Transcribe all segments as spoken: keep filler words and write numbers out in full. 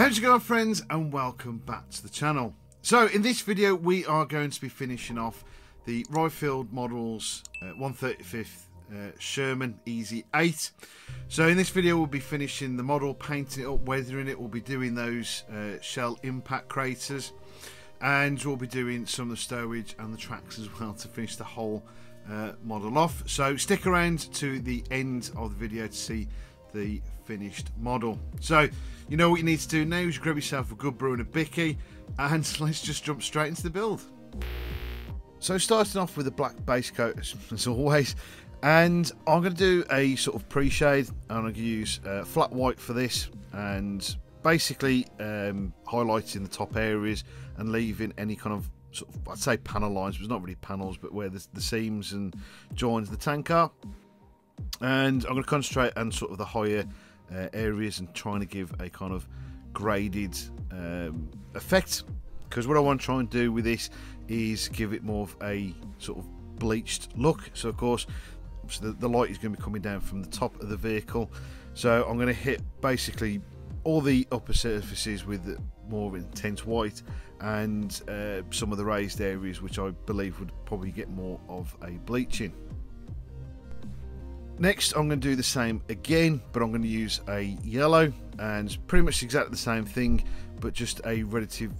How's it going, friends, and welcome back to the channel. So in this video we are going to be finishing off the Rye Field models uh, one thirty-fifth uh, Sherman Easy eight. So in this video we'll be finishing the model, painting it up, weathering it, we'll be doing those uh, shell impact craters, and we'll be doing some of the stowage and the tracks as well to finish the whole uh, model off. So stick around to the end of the video to see the finished model. So you know what you need to do now is grab yourself a good brew and a bicky, and let's just jump straight into the build. So starting off with a black base coat as always, and I'm going to do a sort of pre-shade, and I'm going to use uh, flat white for this, and basically um, highlighting the top areas and leaving any kind of sort of, I'd say panel lines, but it's not really panels, but where the, the seams and joins the tank are. And I'm going to concentrate on sort of the higher uh, areas and trying to give a kind of graded um, effect, because what I want to try and do with this is give it more of a sort of bleached look. So of course the, the light is going to be coming down from the top of the vehicle, so I'm going to hit basically all the upper surfaces with more intense white, and uh, some of the raised areas which I believe would probably get more of a bleaching. Next, I'm going to do the same again, but I'm going to use a yellow, and pretty much exactly the same thing, but just a relative,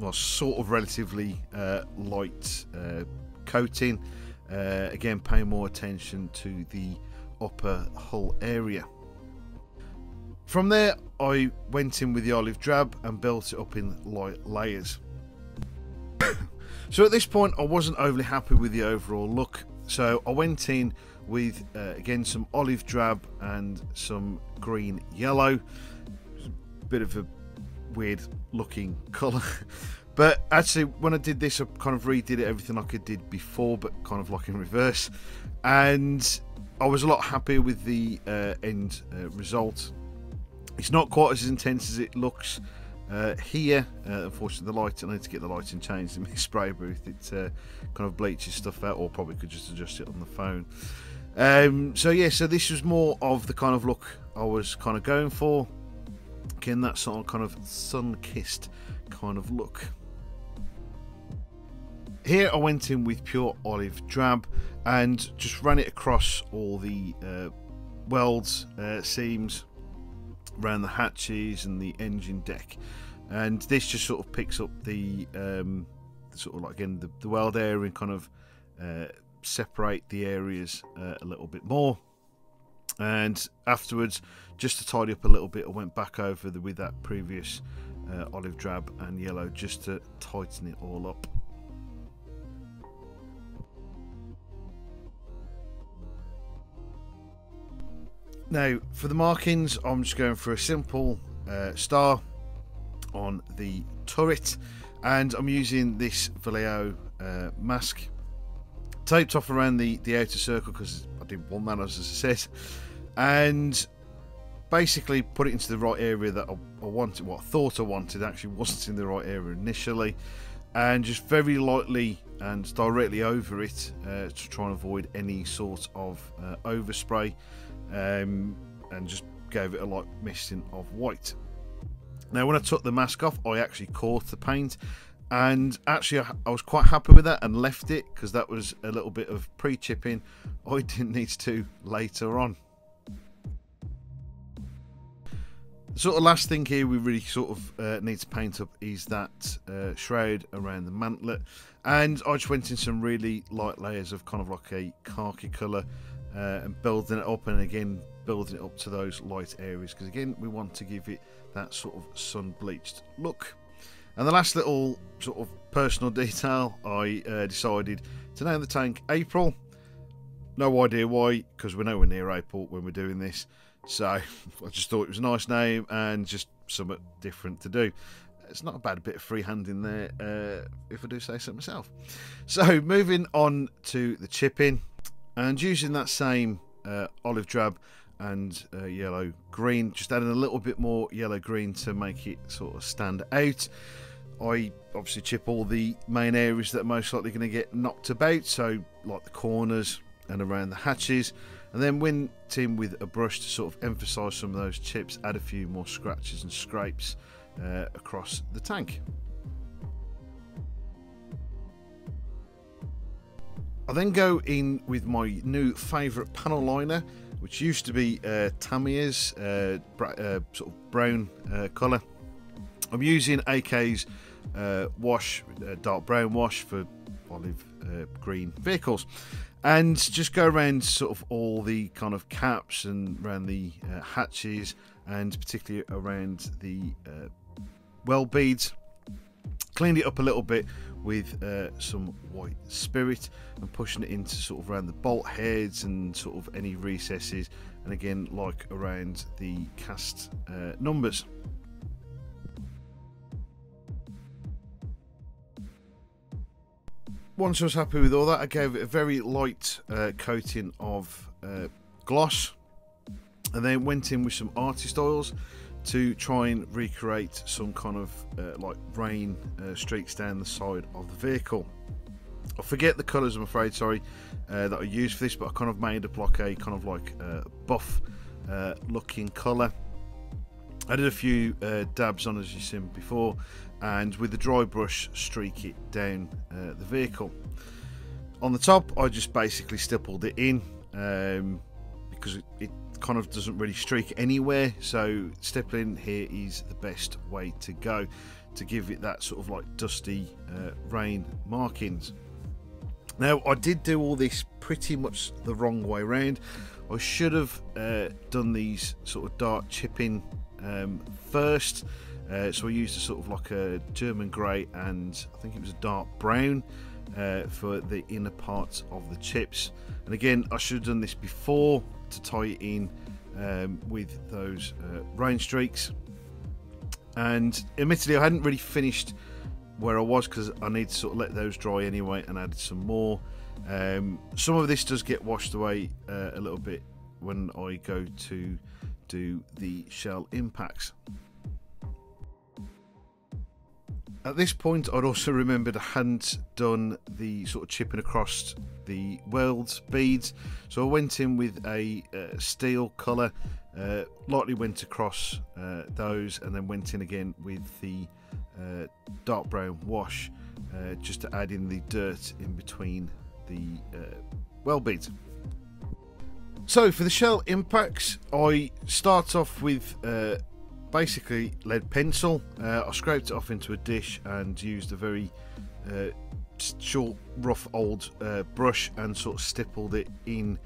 well, sort of relatively uh, light uh, coating. Uh, again, paying more attention to the upper hull area. From there, I went in with the olive drab and built it up in light layers. So at this point, I wasn't overly happy with the overall look, so I went in with uh, again some olive drab and some green yellow. It's a bit of a weird looking color, but actually when I did this I kind of redid it, everything like I did before, but kind of like in reverse, and I was a lot happier with the uh, end uh, result. It's not quite as intense as it looks uh, here. Uh, unfortunately the light, I need to get the lighting changed in my spray booth. It uh, kind of bleaches stuff out, or probably could just adjust it on the phone. Um, so yeah, so this was more of the kind of look I was kind of going for. Again, that sort of kind of sun-kissed kind of look. Here I went in with pure olive drab and just ran it across all the uh, welds, uh, seams, around the hatches and the engine deck, and this just sort of picks up the um, sort of like again the, the weld area and kind of uh, separate the areas uh, a little bit more. And afterwards, just to tidy up a little bit, I went back over the, with that previous uh, olive drab and yellow just to tighten it all up. Now for the markings, I'm just going for a simple uh, star on the turret, and I'm using this Vallejo uh, mask taped off around the, the outer circle, because I did one man as I said, and basically put it into the right area that I, I wanted. What I thought I wanted actually wasn't in the right area initially, and just very lightly and directly over it uh, to try and avoid any sort of uh, overspray, um, and just gave it a light misting of white. Now when I took the mask off, I actually caught the paint, and actually I, I was quite happy with that and left it, because that was a little bit of pre-chipping I didn't need to do later on. Sort of last thing here we really sort of uh, need to paint up is that uh, shroud around the mantlet, and I just went in some really light layers of kind of like a khaki colour uh, and building it up, and again building it up to those light areas, because again we want to give it that sort of sun bleached look. And the last little sort of personal detail, I uh, decided to name the tank April. No idea why, because we're nowhere near April when we're doing this. So I just thought it was a nice name and just something different to do. It's not a bad bit of freehand in there, uh, if I do say so myself. So moving on to the chipping, and using that same uh, olive drab and uh, yellow green, just adding a little bit more yellow green to make it sort of stand out. I obviously chip all the main areas that are most likely going to get knocked about, so like the corners and around the hatches, and then went in with a brush to sort of emphasize some of those chips, add a few more scratches and scrapes uh, across the tank. I then go in with my new favourite panel liner, which used to be uh, Tamiya's uh, uh, sort of brown uh, colour. I'm using A K's uh, wash, uh, dark brown wash for olive uh, green vehicles, and just go around sort of all the kind of caps and around the uh, hatches, and particularly around the uh, well beads. Cleaned it up a little bit with uh, some white spirit and pushing it into sort of around the bolt heads and sort of any recesses, and again like around the cast uh, numbers. Once I was happy with all that, I gave it a very light uh, coating of uh, gloss, and then went in with some artist oils to try and recreate some kind of uh, like rain uh, streaks down the side of the vehicle. I forget the colours, I'm afraid, sorry, uh, that I used for this, but I kind of made up like a kind of like uh, buff uh, looking colour. I did a few uh, dabs on, as you've seen before, and with the dry brush streak it down uh, the vehicle. On the top I just basically stippled it in um, because it, it kind of doesn't really streak anywhere, so stippling here is the best way to go to give it that sort of like dusty uh, rain markings. Now I did do all this pretty much the wrong way round. I should have uh, done these sort of dark chipping um, first, uh, so I used a sort of like a German grey and I think it was a dark brown uh, for the inner parts of the chips, and again I should have done this before to tie it in um, with those uh, rain streaks. And admittedly I hadn't really finished where I was because I need to sort of let those dry anyway and added some more. Um, some of this does get washed away uh, a little bit when I go to do the shell impacts. At this point I'd also remembered I hadn't done the sort of chipping across the weld beads, so I went in with a uh, steel colour, uh, lightly went across uh, those, and then went in again with the uh, dark brown wash uh, just to add in the dirt in between the uh, weld beads. So for the shell impacts I start off with uh, basically lead pencil. uh, I scraped it off into a dish and used a very uh, short rough old uh, brush and sort of stippled it in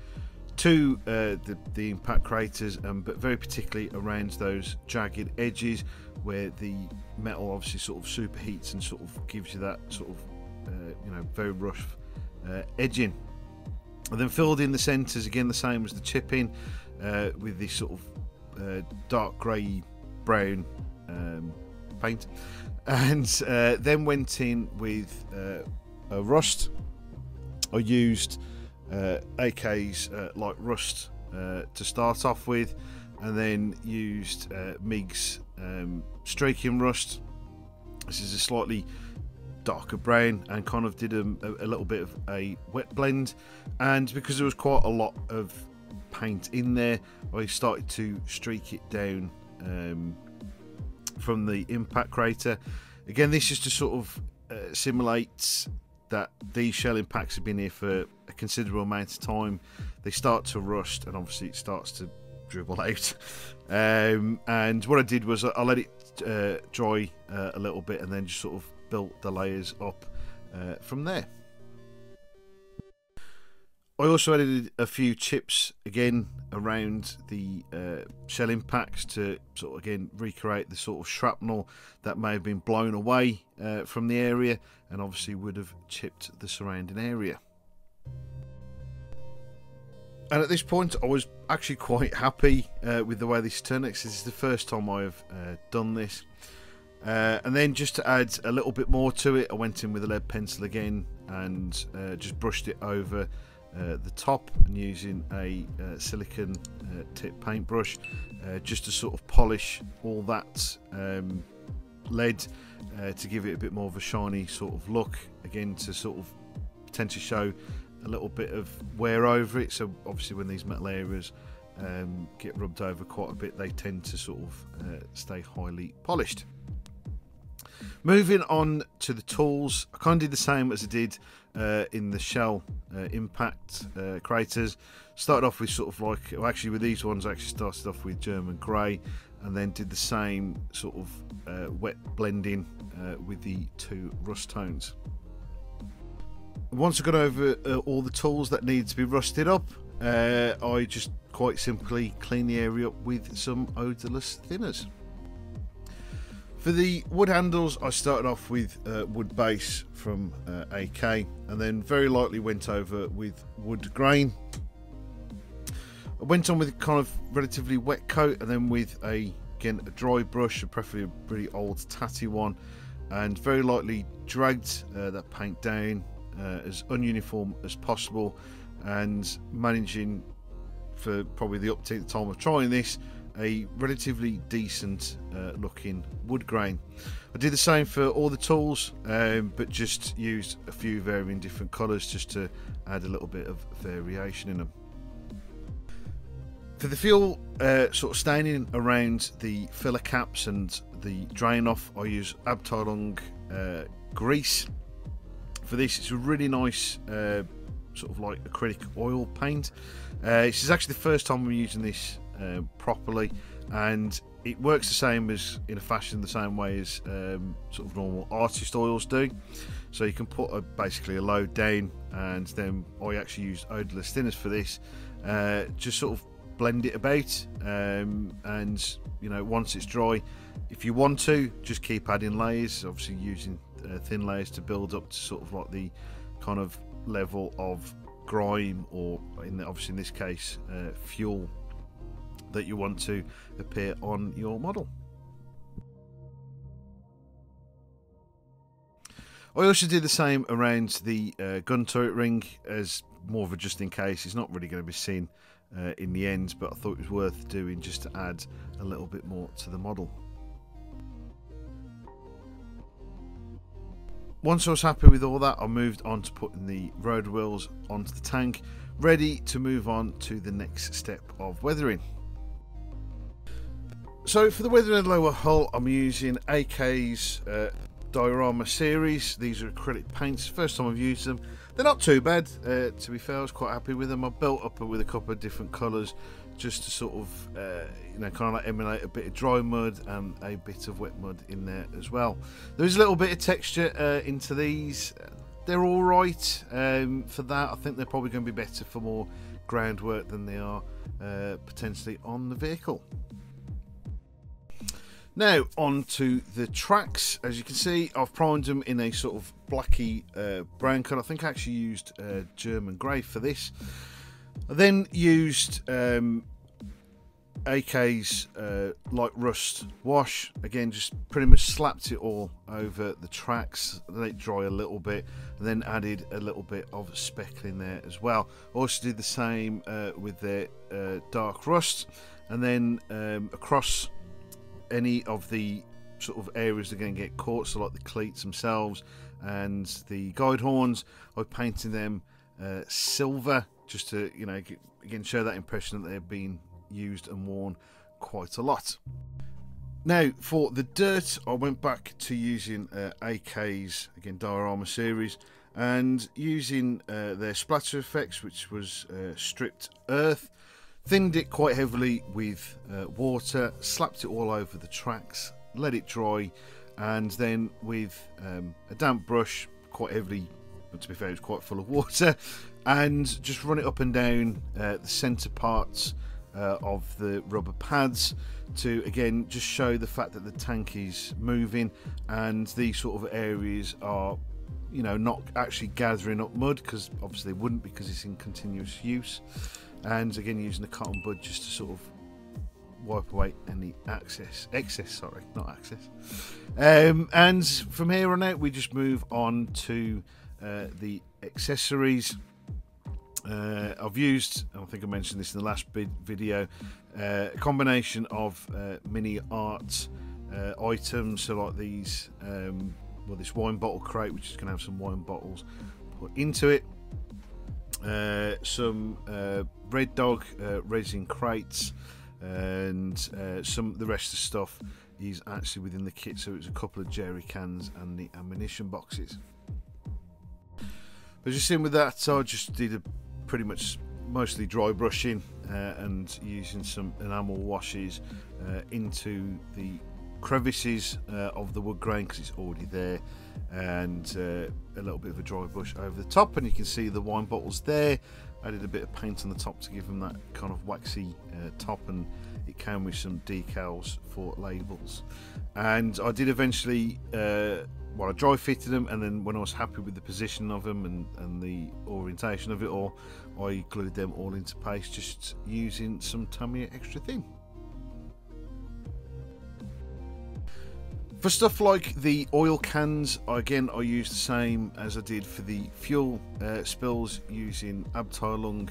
to uh, the, the impact craters, and but very particularly around those jagged edges where the metal obviously sort of superheats and sort of gives you that sort of uh, you know, very rough uh, edging. I then filled in the centres again the same as the chipping uh, with this sort of uh, dark grey brown um, paint, and uh, then went in with uh, a rust. I used uh, A K's uh, light rust uh, to start off with, and then used uh, MIG's um, streaking rust. This is a slightly darker brown, and kind of did a, a little bit of a wet blend, and because there was quite a lot of paint in there I started to streak it down Um, from the impact crater. Again, this is to sort of uh, simulate that these shell impacts have been here for a considerable amount of time. They start to rust and obviously it starts to dribble out. Um, and what I did was I let it uh, dry uh, a little bit and then just sort of built the layers up uh, from there. I also added a few chips again around the uh, shell impacts to sort of again recreate the sort of shrapnel that may have been blown away uh, from the area and obviously would have chipped the surrounding area. And at this point I was actually quite happy uh, with the way this turned out, because this is the first time I've uh, done this. Uh, and then just to add a little bit more to it, I went in with a lead pencil again and uh, just brushed it over Uh, the top, and using a uh, silicone uh, tip paintbrush uh, just to sort of polish all that um, lead uh, to give it a bit more of a shiny sort of look, again to sort of tend to show a little bit of wear over it. So obviously when these metal areas um, get rubbed over quite a bit, they tend to sort of uh, stay highly polished. Moving on to the tools, I kind of did the same as I did uh, in the shell uh, impact uh, craters. Started off with sort of like, well, actually with these ones I actually started off with German grey and then did the same sort of uh, wet blending uh, with the two rust tones. Once I got over uh, all the tools that needed to be rusted up, uh, I just quite simply clean the area up with some odorless thinners. For the wood handles, I started off with uh, wood base from uh, A K and then very lightly went over with wood grain. I went on with a kind of relatively wet coat and then with a, again, a dry brush, preferably a really old tatty one, and very lightly dragged uh, that paint down uh, as ununiform as possible, and managing for probably the uptake time of trying this a relatively decent uh, looking wood grain. I did the same for all the tools, um, but just used a few varying different colours just to add a little bit of variation in them. For the fuel uh, sort of staining around the filler caps and the drain off, I use Abteilung uh, grease. For this, it's a really nice uh, sort of like acrylic oil paint. Uh, this is actually the first time we're using this Uh, properly, and it works the same as in a fashion the same way as um, sort of normal artist oils do. So you can put a, basically a load down, and then I actually used odorless thinners for this, uh, just sort of blend it about, um, and you know, once it's dry, if you want to, just keep adding layers, obviously using uh, thin layers to build up to sort of like the kind of level of grime, or in the, obviously in this case uh, fuel, that you want to appear on your model. I also did the same around the uh, gun turret ring as more of a just in case. It's not really going to be seen uh, in the end, but I thought it was worth doing just to add a little bit more to the model. Once I was happy with all that, I moved on to putting the road wheels onto the tank, ready to move on to the next step of weathering. So for the weathering lower hull, I'm using A K's uh, Diorama series. These are acrylic paints, first time I've used them. They're not too bad, uh, to be fair. I was quite happy with them. I built up with a couple of different colours just to sort of, uh, you know, kind of like emulate a bit of dry mud and a bit of wet mud in there as well. There is a little bit of texture uh, into these. They're all right um, for that. I think they're probably going to be better for more groundwork than they are uh, potentially on the vehicle. Now on to the tracks. As you can see, I've primed them in a sort of blacky uh, brown colour. I think I actually used uh, German grey for this. I then used um, A K's uh, light rust wash. Again, just pretty much slapped it all over the tracks, let it dry a little bit, and then added a little bit of speckling there as well. Also did the same uh, with the uh, dark rust, and then um, across any of the sort of areas that are going to get caught, so like the cleats themselves and the guide horns, I painted them uh, silver just to, you know, get, again show that impression that they've been used and worn quite a lot. Now for the dirt, I went back to using uh, A K's again Diorama series and using uh, their splatter effects, which was uh, stripped earth. Thinned it quite heavily with uh, water, slapped it all over the tracks, let it dry, and then with um, a damp brush, quite heavily, but to be fair, it's quite full of water, and just run it up and down uh, the centre parts uh, of the rubber pads to, again, just show the fact that the tank is moving and these sort of areas are, you know, not actually gathering up mud, because obviously they wouldn't, because it's in continuous use. And again, using the cotton bud just to sort of wipe away any access excess sorry not access um, and from here on out we just move on to uh, the accessories. uh, I've used, I think I mentioned this in the last video, uh, a combination of uh, Mini Art uh, items, so like these um, well this wine bottle crate, which is going to have some wine bottles put into it, uh, some uh, Red Dog uh, resin crates, and uh, some the rest of the stuff is actually within the kit, so it's a couple of jerry cans and the ammunition boxes. But just in with that, so I just did a pretty much mostly dry brushing uh, and using some enamel washes uh, into the crevices uh, of the wood grain because it's already there, and uh, a little bit of a dry brush over the top, and you can see the wine bottles there. I did a bit of paint on the top to give them that kind of waxy uh, top, and it came with some decals for labels. And I did eventually, uh, well, I dry fitted them, and then when I was happy with the position of them and, and the orientation of it all, I glued them all into paste just using some Tamiya extra thin. For stuff like the oil cans, again, I used the same as I did for the fuel uh, spills using Abteilung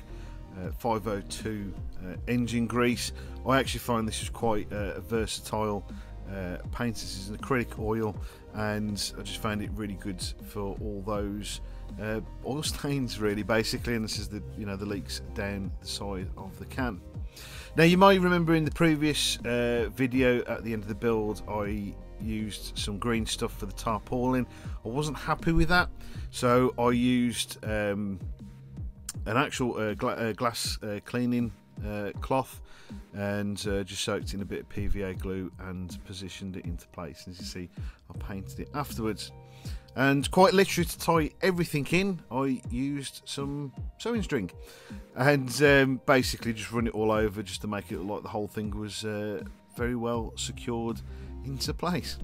uh, five oh two uh, engine grease. I actually find this is quite uh, a versatile uh, paint. This is an acrylic oil, and I just found it really good for all those uh, oil stains, really, basically. And this is the, you know, the leaks down the side of the can. Now, you might remember in the previous uh, video at the end of the build, I used some green stuff for the tarpaulin. I wasn't happy with that, so I used um, an actual uh, gla uh, glass uh, cleaning uh, cloth, and uh, just soaked in a bit of P V A glue and positioned it into place. And as you see, I painted it afterwards, and quite literally to tie everything in, I used some sewing string and um, basically just run it all over just to make it look like the whole thing was uh, very well secured into place.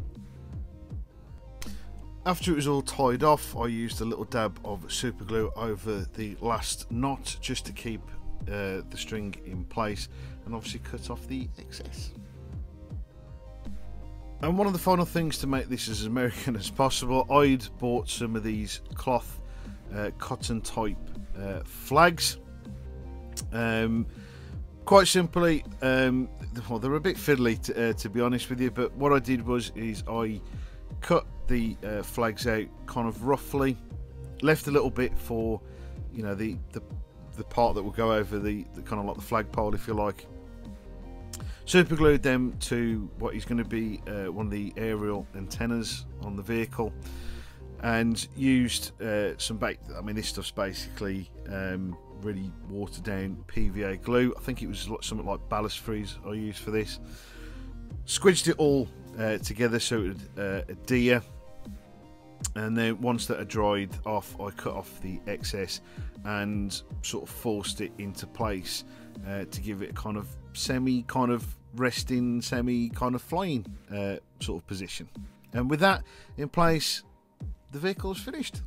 After it was all tied off, I used a little dab of super glue over the last knot just to keep uh, the string in place, and obviously cut off the excess. And one of the final things to make this as American as possible, I'd bought some of these cloth uh, cotton type uh, flags. Um, Quite simply, um, well, they're a bit fiddly to, uh, to be honest with you, but what I did was is I cut the uh, flags out kind of roughly, left a little bit for, you know, the the, the part that will go over the, the kind of like the flagpole, if you like. Super glued them to what is going to be uh, one of the aerial antennas on the vehicle, and used uh, some bait. I mean, this stuff's basically um, really watered down P V A glue. I think it was something like ballast freeze I used for this. Squidged it all uh, together so it would uh, adhere, and then once that had dried off, I cut off the excess and sort of forced it into place uh, to give it a kind of semi kind of resting, semi kind of flying uh, sort of position. And with that in place, the vehicle's finished.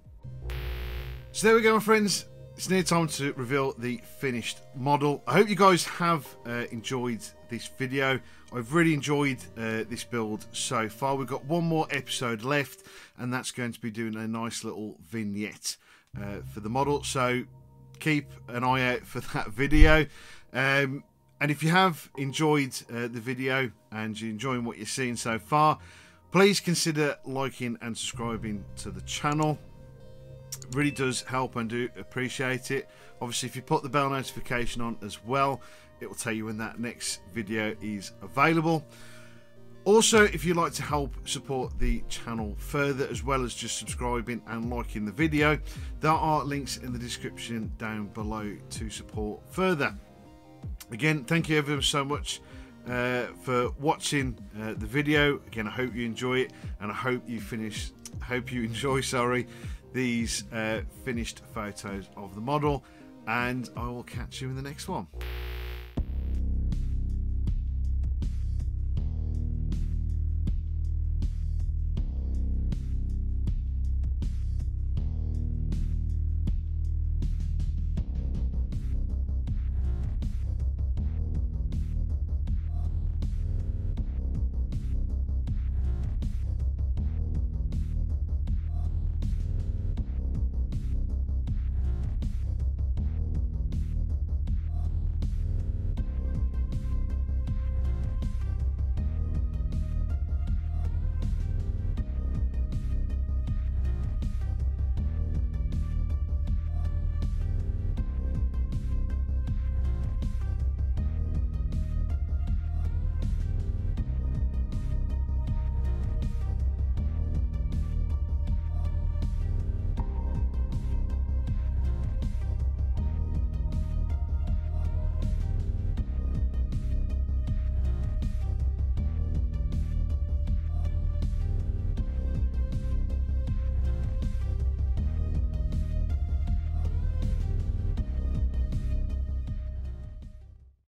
So there we go, my friends. It's near time to reveal the finished model. I hope you guys have uh, enjoyed this video. I've really enjoyed uh, this build so far. We've got one more episode left, and that's going to be doing a nice little vignette uh, for the model. So keep an eye out for that video. Um, and if you have enjoyed uh, the video and you're enjoying what you're seeing so far, please consider liking and subscribing to the channel. Really does help, and do appreciate it. Obviously, if you put the bell notification on as well, it will tell you when that next video is available. Also, if you'd like to help support the channel further, as well as just subscribing and liking the video, there are links in the description down below to support further. Again, thank you ever so much uh, for watching uh, the video. Again, I hope you enjoy it, and I hope you finish hope you enjoy sorry these uh, finished photos of the model, and I will catch you in the next one.